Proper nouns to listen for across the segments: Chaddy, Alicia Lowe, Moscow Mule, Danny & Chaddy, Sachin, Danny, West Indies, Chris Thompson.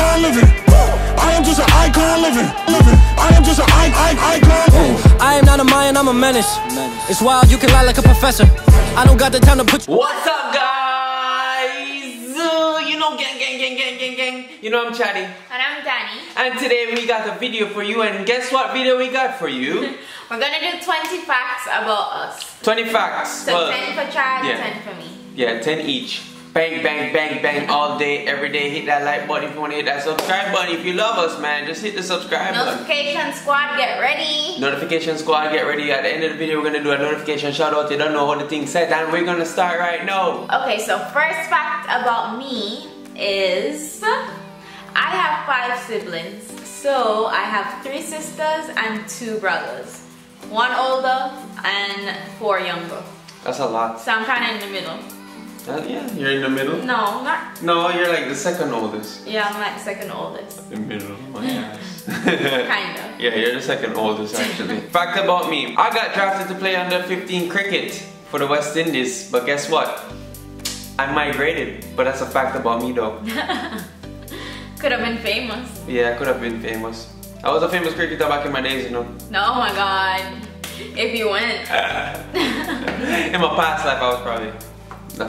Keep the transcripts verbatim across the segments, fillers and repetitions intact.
icon living. I am just an icon living. Living. I am just an icon. I am not a Mayan, I'm a menace. It's wild, you can lie like a professor. I don't got the time to put. What's up, guys? Uh, you know, gang, gang, gang, gang, gang, gang. You know, I'm Chaddy. And I'm Danny. And today we got a video for you. And guess what video we got for you? We're gonna do twenty facts about us. twenty facts. So well, ten for Chad, yeah. ten for me. Yeah, ten each. Bang, bang, bang, bang all day, every day. Hit that like button if you want to hit that subscribe button. If you love us, man, just hit the subscribe button. Notification squad, get ready. Notification squad, get ready. At the end of the video, we're going to do a notification shout out. They don't know what the thing said, and we're going to start right now. Okay, so first fact about me is I have five siblings. So I have three sisters and two brothers. One older and four younger. That's a lot. So I'm kind of in the middle. Uh, yeah, you're in the middle? No, not. No, you're like the second oldest. Yeah, I'm like second oldest. The middle, my ass. Kind of. Yeah, you're the second oldest actually. Fact about me, I got drafted to play under fifteen cricket for the West Indies, but guess what? I migrated, but that's a fact about me though. Could have been famous. Yeah, I could have been famous. I was a famous cricketer back in my days, you know. No, oh my god. If you went. In my past life, I was probably.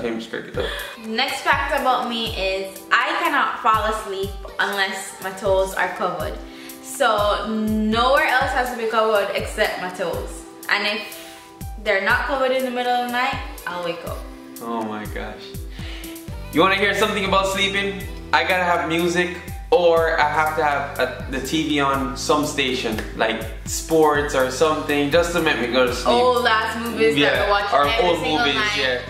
Famous cricketer. Next fact about me is I cannot fall asleep unless my toes are covered. So nowhere else has to be covered except my toes. And if they're not covered in the middle of the night, I'll wake up. Oh my gosh. You want to hear something about sleeping? I gotta have music or I have to have a, the T V on some station, like sports or something, just to make me go to sleep. Old ass movies yeah, that we watch every old single movies, night. Yeah.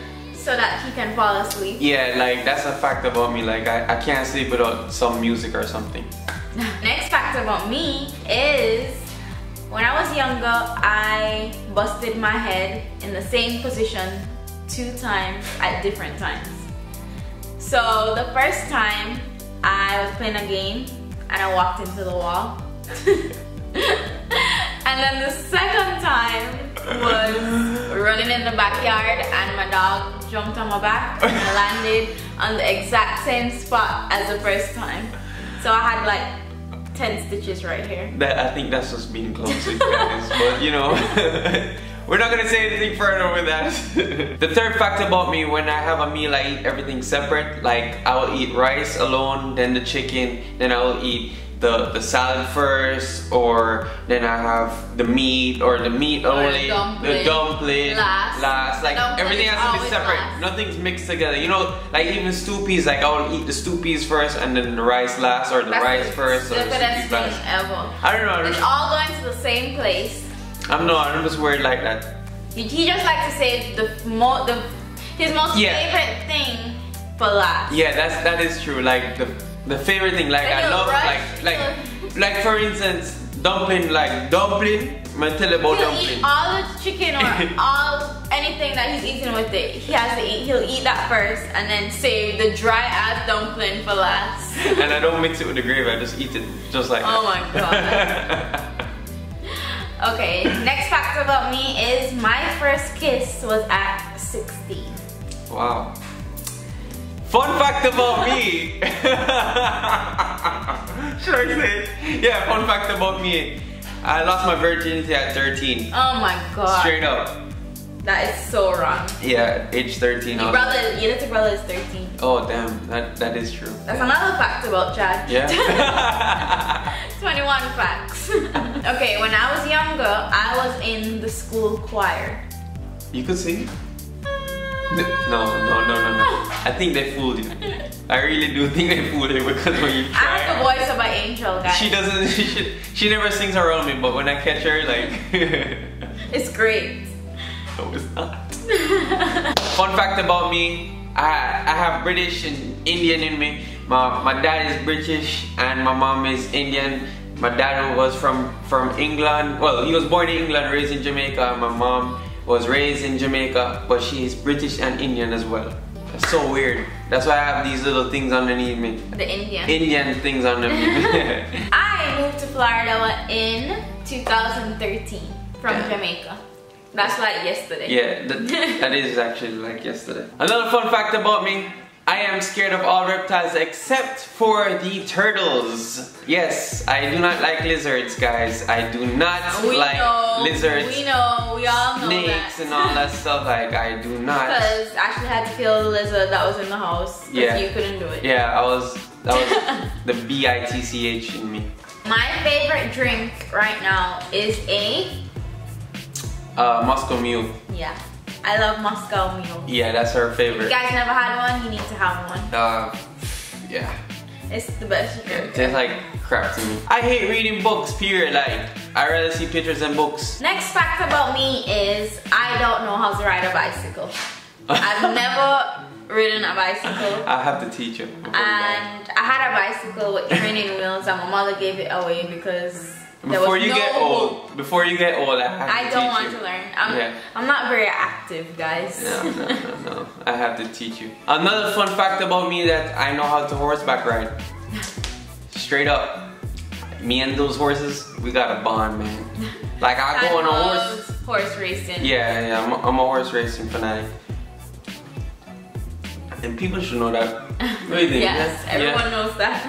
So that he can fall asleep. Yeah, like that's a fact about me. Like I, I can't sleep without some music or something. Next fact about me is when I was younger, I busted my head in the same position two times at different times. So the first time I was playing a game and I walked into the wall. And then the second time was running in the backyard and my dog jumped on my back and I landed on the exact same spot as the first time. So I had like ten stitches right here. That, I think that's just being clumsy, guys, but you know, we're not gonna say anything further with that. The third fact about me, when I have a meal, I eat everything separate. Like I will eat rice alone, then the chicken, then I will eat The, the salad first, or then I have the meat or the meat or only, the dumpling, the dumpling last. last. Like dumpling everything has to be separate, last. Nothing's mixed together. You know, like even stew peas, like I will eat the stew peas first and then the rice last, or the That's rice the first, or the stew peas last. Ever. I don't know. It's all going to the same place. I don't know, I don't just wear it like that. He just likes to say the, mo the his most yeah. favorite thing for last. Yeah, that's that is true. Like the. The favorite thing, like I, I love, like, like, like for instance, dumpling, like dumpling. Man, tell about he'll dumpling. He'll eat all the chicken or all anything that he's eating with it. He has to eat. He'll eat that first, and then save the dry ass dumpling for last. And I don't mix it with the gravy. I just eat it just like oh that. Oh my god. Okay. Next fact about me is my first kiss was at sixteen. Wow. Fun fact about me. Should I say it? Yeah, fun fact about me. I lost my virginity at thirteen. Oh my god. Straight up. That is so wrong. Yeah, age thirteen. Your brother, your little brother is thirteen. Oh damn, that, that is true. That's yeah. another fact about Chad. Yeah. twenty-one facts. Okay, when I was younger, I was in the school choir. You could sing? No, no, no, no, no. I think they fooled you. I really do think they fooled you because when you try. I have the voice of an angel, guys. She doesn't, she, she never sings around me, but when I catch her, like. It's great. No, it's not. Fun fact about me, I, I have British and Indian in me. My, my dad is British and my mom is Indian. My dad was from, from England. Well, he was born in England, raised in Jamaica. My mom was raised in Jamaica, but she is British and Indian as well. That's so weird. That's why I have these little things underneath me. The Indian. Indian things underneath me. I moved to Florida in two thousand thirteen from yeah. Jamaica. That's like yesterday. Yeah, that, that is actually like yesterday. Another fun fact about me, I am scared of all reptiles except for the turtles. Yes, I do not like lizards, guys. I do not we like know, lizards. We know, we all know snakes that. and all that stuff. Like, I do not. Because Ashley had to kill the lizard that was in the house. Because yeah. you couldn't do it. Yeah, I was. That was the B I T C H in me. My favorite drink right now is a uh, Moscow Mule. Yeah. I love Moscow Mule. Yeah, that's her favorite. If you guys never had one, you need to have one. Uh, yeah. It's the best. Yeah, it tastes like crap to me. I hate reading books, period. Like, I'd rather see pictures than books. Next fact about me is I don't know how to ride a bicycle. I've never ridden a bicycle. I have to teach you. And I had a bicycle with training wheels and my mother gave it away because Before you no get old, hope. before you get old, I have I to don't teach want you. to learn. I'm, yeah. I'm not very active, guys. No, no, no, no. I have to teach you. Another fun fact about me that I know how to horseback ride. Straight up, me and those horses, we got a bond, man. Like I go on a horse. Horse racing. Yeah, yeah. I'm a, I'm a horse racing fanatic. And people should know that. What do you think? Yes, yeah. everyone yeah. knows that.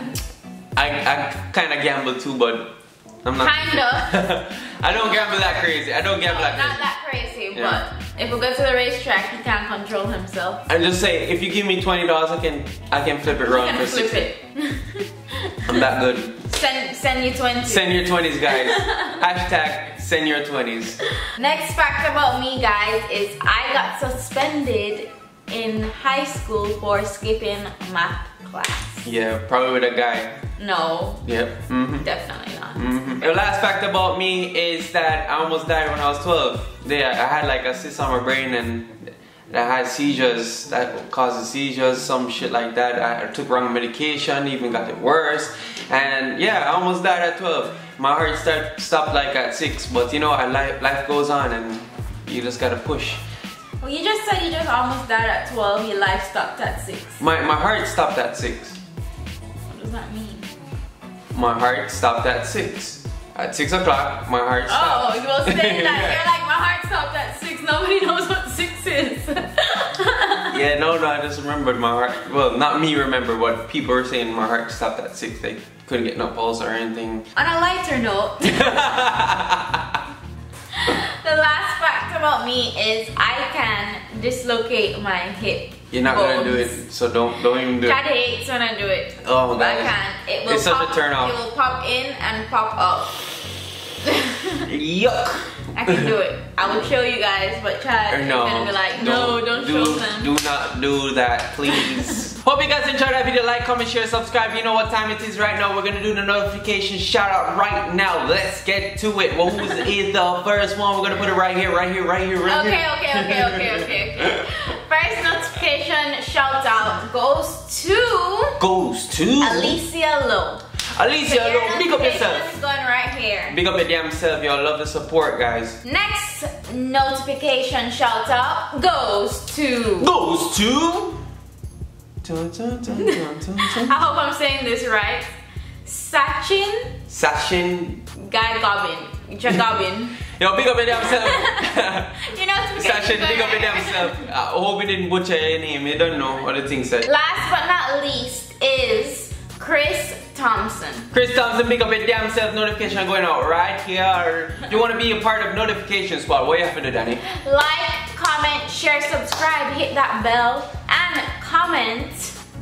I I kind of gamble too, but. I'm not kind of. I don't gamble that crazy. I don't gamble no, that crazy. Not that crazy, yeah. but if we go to the racetrack, he can't control himself. I'm just saying, if you give me twenty dollars, I can, I can flip it around for flip sixty. It. I'm that good. Send, send your twenties. Send your twenties, guys. Hashtag send your twenties. Next fact about me, guys, is I got suspended in high school for skipping math class. Yeah, probably with a guy. No. Yep. Mm-hmm. Definitely not. Mm-hmm. The last fact about me is that I almost died when I was twelve. Yeah, I had like a cyst on my brain and I had seizures that causes seizures, some shit like that. I took wrong medication, even got it worse. And yeah, I almost died at twelve. My heart start, stopped like at six, but you know, I, life, life goes on and you just gotta push. Well, you just said you just almost died at twelve, your life stopped at six. My, my heart stopped at six. What does that mean? My heart stopped at six. At six o'clock, my heart stopped. Oh, you were saying that. You're like, my heart stopped at six. Nobody knows what six is. yeah, no, no, I just remembered my heart. Well, not me remember, but people were saying my heart stopped at six. They couldn't get no pulse or anything. On a lighter note, the last fact about me is I can dislocate my hip. You're not bones. gonna do it, so don't don't even do Chad it. Chad hates when I do it. Oh, but I can't. It will it's pop, such a turn off. It will pop in and pop up. Yuck! I can do it. I will show you guys, but Chad no, is gonna be like, no, don't, don't do, show them. Do not do that, please. Hope you guys enjoyed that video. Like, comment, share, subscribe. You know what time it is right now. We're gonna do the notification shout out right now. Let's get to it. Well, who is the first one? We're gonna put it right here, right here, right here, right okay, here. Okay, okay, okay, okay, okay. First notification shout out goes to goes to Alicia Lowe. Alicia so Lowe, big up yourself. Going right here. Big up your damn self, y'all. Love the support, guys. Next notification shout out goes to goes to. I hope I'm saying this right. Sachin. Sachin. Guy Gobbin. Jagobin. Yo, big up your damn self. You know, Sachin, big up your damn self. I hope you didn't butcher your name. You don't know what the things say. Last but not least is Chris Thompson. Chris Thompson, big up your damn self. Notification going out right here. You want to be a part of Notification Squad? What do you have to do, Danny? Like, comment, share, subscribe, hit that bell, and comment.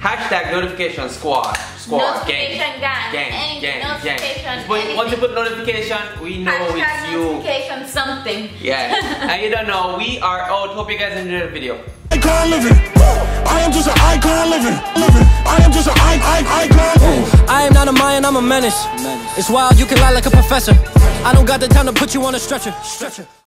Hashtag notification squad, squad, notification gang, gang, gang, any gang, notification, gang. Once you put notification, we know Hashtag it's you. notification something. Yeah, and you don't know, we are out. Hope you guys enjoyed the video. Icon living. I am just an icon living. living. I am just an icon, icon. I am not a Mayan, I'm a menace. menace. It's wild, you can lie like a professor. I don't got the time to put you on a stretcher. stretcher.